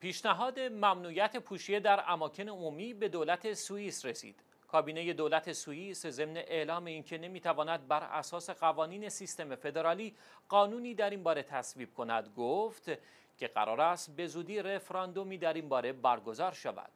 پیشنهاد ممنوعیت پوشیه در اماکن عمومی به دولت سوئیس رسید. کابینه دولت سوئیس ضمن اعلام اینکه نمیتواند بر اساس قوانین سیستم فدرالی قانونی در این باره تصویب کند، گفت که قرار است به زودی رفراندومی در این باره برگزار شود.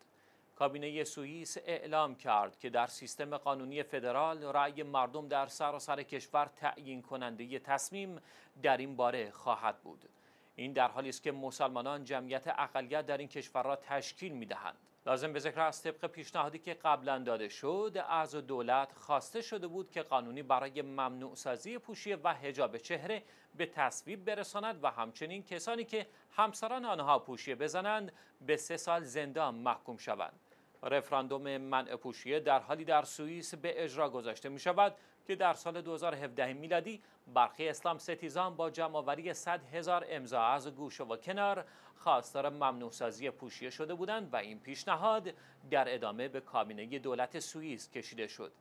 کابینه سوئیس اعلام کرد که در سیستم قانونی فدرال رأی مردم در سراسر کشور تعیین کننده تصمیم در این باره خواهد بود. این در حالی است که مسلمانان جمعیت اقلیت در این کشور را تشکیل می‌دهند. لازم به ذکر است طبق پیشنهادی که قبلا داده شد، از دولت خواسته شده بود که قانونی برای ممنوع سازی پوشیه و حجاب چهره به تصویب برساند و همچنین کسانی که همسران آنها پوشیه بزنند به 3 سال زندان محکوم شوند. رفراندوم منع پوشیه در حالی در سوئیس به اجرا گذاشته می شود که در سال 2017 میلادی برخی اسلام ستیزان با جمع‌آوری 100,000 امضا از گوشه و کنار خواستار ممنوع سازی پوشیه شده بودند و این پیشنهاد در ادامه به کابینه دولت سوئیس کشیده شد.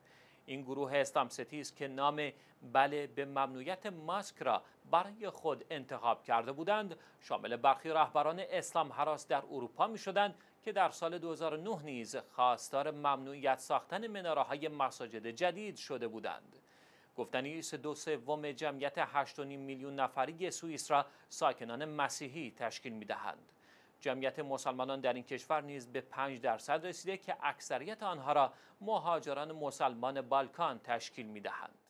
این گروه اسلام ستیز که نام بله به ممنوعیت ماسک را برای خود انتخاب کرده بودند، شامل برخی رهبران اسلام هراس در اروپا می شدند که در سال 2009 نیز خواستار ممنوعیت ساختن مناره‌های مساجد جدید شده بودند. گفتنی است 2/3 جمعیت 8.5 میلیون نفری سوئیس را ساکنان مسیحی تشکیل می‌دهند. جمعیت مسلمانان در این کشور نیز به 5% رسیده که اکثریت آنها را مهاجران مسلمان بالکان تشکیل می‌دهند.